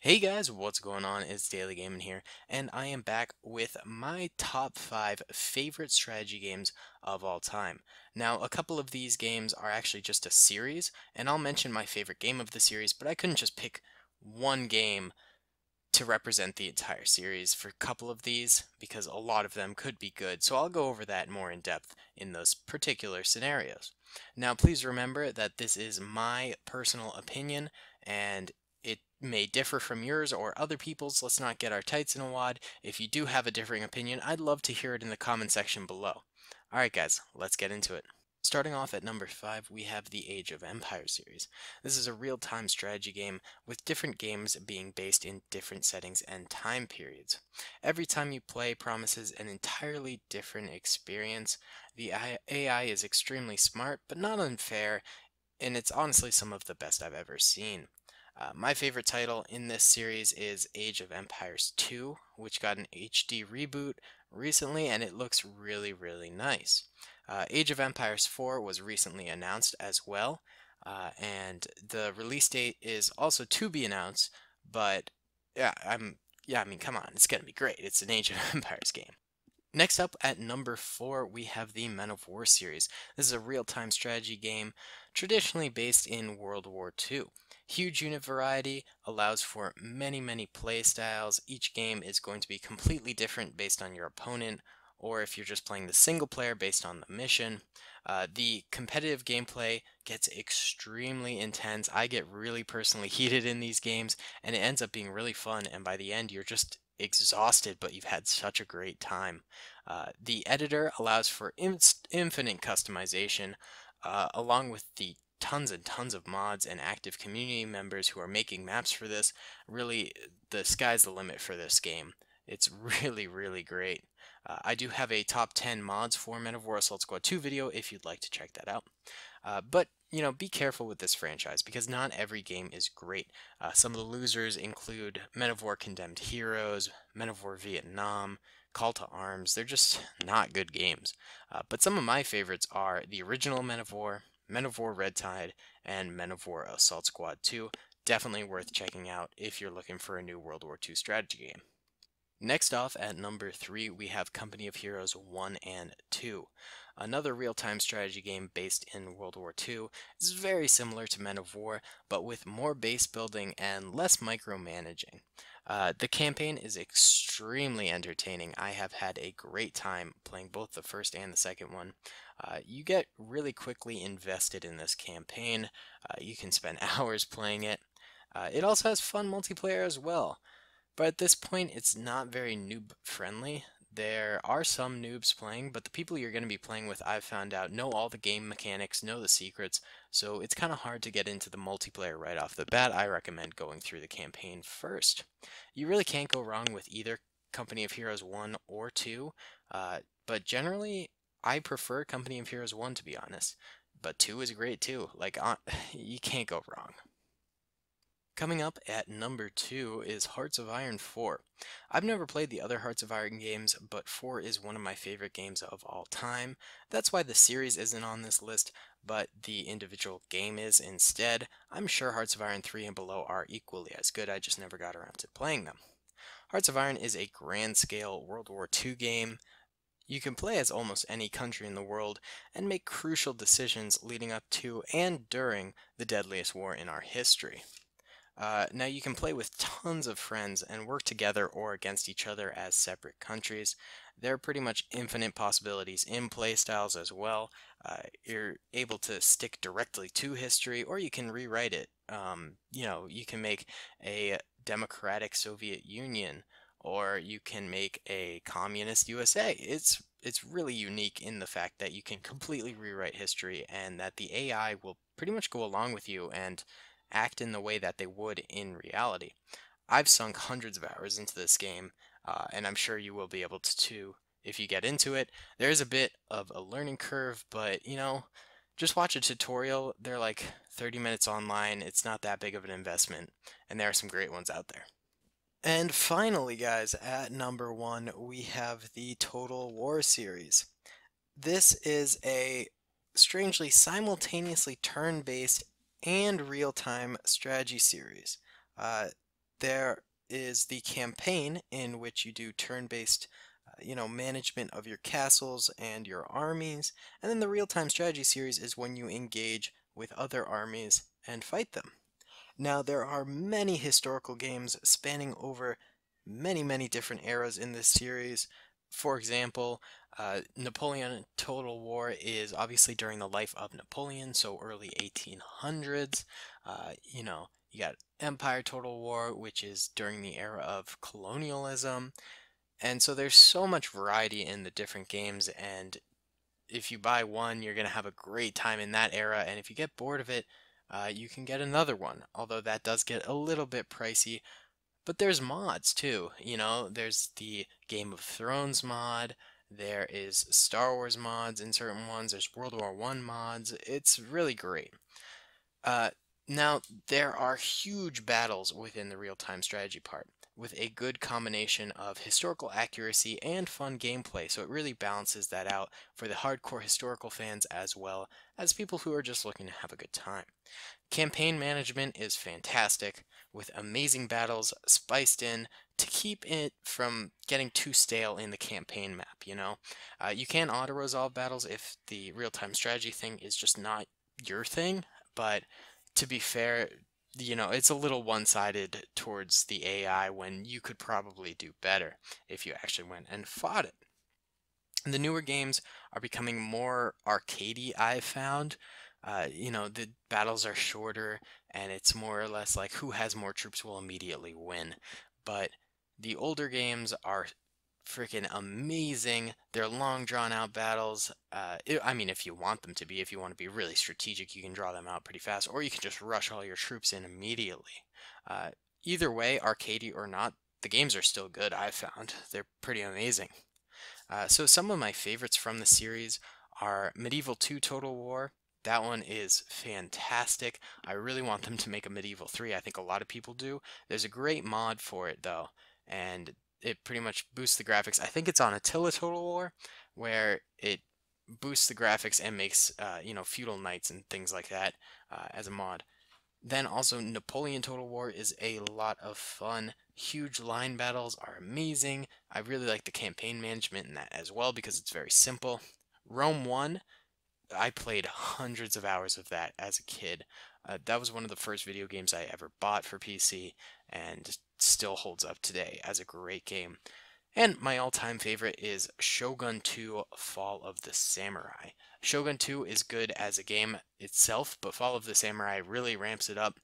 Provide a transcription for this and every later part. Hey guys, what's going on? It's DaleyGaming here, and I am back with my top 5 favorite strategy games of all time. Now, a couple of these games are actually just a series, and I'll mention my favorite game of the series, but I couldn't just pick one game to represent the entire series for a couple of these, because a lot of them could be good, so I'll go over that more in depth in those particular scenarios. Now, please remember that this is my personal opinion, and it may differ from yours or other people's. Let's not get our tights in a wad. If you do have a differing opinion, I'd love to hear it in the comment section below. Alright guys, let's get into it. Starting off at number 5, we have the Age of Empires series. This is a real-time strategy game with different games being based in different settings and time periods. Every time you play promises an entirely different experience. The AI is extremely smart, but not unfair, and it's honestly some of the best I've ever seen. My favorite title in this series is Age of Empires 2, which got an HD reboot recently, and it looks really, really nice. Age of Empires 4 was recently announced as well, and the release date is also to be announced, but I mean, come on, it's gonna be great. It's an Age of Empires game. Next up at number 4, we have the Men of War series. This is a real-time strategy game traditionally based in World War II. Huge unit variety allows for many, many play styles. Each game is going to be completely different based on your opponent, or if you're just playing the single player, based on the mission. The competitive gameplay gets extremely intense. I get really personally heated in these games, and it ends up being really fun, and by the end you're just exhausted, but you've had such a great time. The editor allows for infinite customization, along with the tons and tons of mods and active community members who are making maps for this. Really, the sky's the limit for this game. It's really, really great. I do have a top 10 mods for Men of War Assault Squad 2 video if you'd like to check that out. But, you know, be careful with this franchise because not every game is great. Some of the losers include Men of War Condemned Heroes, Men of War Vietnam, Call to Arms. They're just not good games. But some of my favorites are the original Men of War, Men of War Red Tide, and Men of War Assault Squad 2. Definitely worth checking out if you're looking for a new World War II strategy game. Next off at number 3, we have Company of Heroes 1 and 2. Another real-time strategy game based in World War II. It's very similar to Men of War, but with more base building and less micromanaging. The campaign is extremely entertaining. I have had a great time playing both the first and the second one. You get really quickly invested in this campaign. You can spend hours playing it. It also has fun multiplayer as well. But at this point, it's not very noob-friendly. There are some noobs playing, but the people you're going to be playing with, I've found out, know all the game mechanics, know the secrets, so it's kind of hard to get into the multiplayer right off the bat. I recommend going through the campaign first. You really can't go wrong with either Company of Heroes 1 or 2, but generally, I prefer Company of Heroes 1, to be honest. But 2 is great, too. Like, you can't go wrong. Coming up at number 2 is Hearts of Iron 4. I've never played the other Hearts of Iron games, but 4 is one of my favorite games of all time. That's why the series isn't on this list, but the individual game is instead. I'm sure Hearts of Iron 3 and below are equally as good, I just never got around to playing them. Hearts of Iron is a grand-scale World War II game. You can play as almost any country in the world and make crucial decisions leading up to and during the deadliest war in our history. Now you can play with tons of friends and work together or against each other as separate countries. There are pretty much infinite possibilities in play styles as well. You're able to stick directly to history, or you can rewrite it. You know, you can make a democratic Soviet Union, or you can make a communist USA. It's really unique in the fact that you can completely rewrite history and that the AI will pretty much go along with you and act in the way that they would in reality. I've sunk hundreds of hours into this game, and I'm sure you will be able to too if you get into it. There is a bit of a learning curve, but you know, just watch a tutorial. They're like 30 minutes online. It's not that big of an investment, and there are some great ones out there. And finally, guys, at number 1, we have the Total War series. This is a strangely simultaneously turn-based and real-time strategy series. There is the campaign, in which you do turn-based management of your castles and your armies. And then the real-time strategy series is when you engage with other armies and fight them. Now, there are many historical games spanning over many different eras in this series. For example, Napoleon Total War is obviously during the life of Napoleon, so early 1800s. You got Empire Total War, which is during the era of colonialism. And so there's so much variety in the different games, and if you buy one, you're going to have a great time in that era, and if you get bored of it, you can get another one, although that does get a little bit pricey. But there's mods too, there's the Game of Thrones mod, there is Star Wars mods in certain ones, there's World War I mods. It's really great. Now, there are huge battles within the real-time strategy part, with a good combination of historical accuracy and fun gameplay, so it really balances that out for the hardcore historical fans as well as people who are just looking to have a good time. Campaign management is fantastic, with amazing battles spiced in to keep it from getting too stale in the campaign map, You can auto-resolve battles if the real-time strategy thing is just not your thing, but to be fair, it's a little one-sided towards the AI when you could probably do better if you actually went and fought it. The newer games are becoming more arcadey, I've found. The battles are shorter, and it's more or less like who has more troops will immediately win. But the older games are freaking amazing. They're long drawn out battles. If you want them to be, if you want to be really strategic, you can draw them out pretty fast, or you can just rush all your troops in immediately. Either way, arcadey or not, the games are still good, I've found. They're pretty amazing. So some of my favorites from the series are Medieval 2 Total War. That one is fantastic. I really want them to make a Medieval 3. I think a lot of people do. There's a great mod for it though, and it pretty much boosts the graphics. I think it's on Attila Total War, where it boosts the graphics and makes, feudal knights and things like that as a mod. Then also Napoleon Total War is a lot of fun. Huge line battles are amazing. I really like the campaign management in that as well because it's very simple. Rome 1, I played hundreds of hours of that as a kid. That was one of the first video games I ever bought for PC, and still holds up today as a great game. And my all-time favorite is Shogun 2 Fall of the Samurai. Shogun 2 is good as a game itself, but Fall of the Samurai really ramps it up.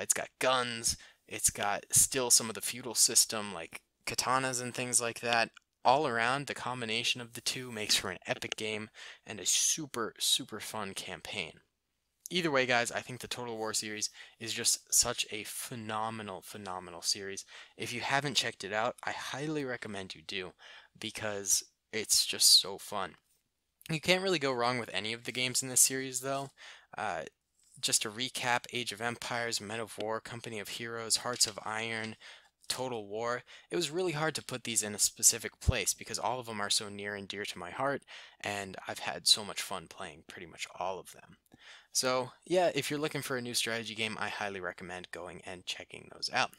It's got guns, it's got still some of the feudal system like katanas and things like that. All around, the combination of the two makes for an epic game and a super fun campaign. Either way, guys, I think the Total War series is just such a phenomenal series. If you haven't checked it out, I highly recommend you do, because it's just so fun. You can't really go wrong with any of the games in this series, though. Just to recap, Age of Empires, Men of War, Company of Heroes, Hearts of Iron, Total War. It was really hard to put these in a specific place because all of them are so near and dear to my heart, and I've had so much fun playing pretty much all of them. So yeah, if you're looking for a new strategy game, I highly recommend going and checking those out.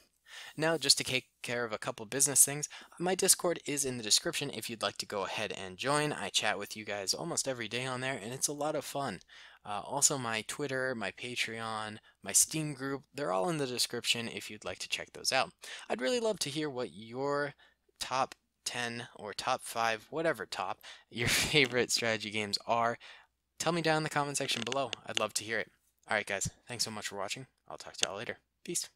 Now, just to take care of a couple business things, my Discord is in the description if you'd like to go ahead and join. I chat with you guys almost every day on there, and it's a lot of fun. Also my Twitter, my Patreon, my Steam group, they're all in the description if you'd like to check those out. I'd really love to hear what your top 10 or top 5, whatever top, your favorite strategy games are. Tell me down in the comment section below. I'd love to hear it. Alright guys, thanks so much for watching. I'll talk to y'all later. Peace.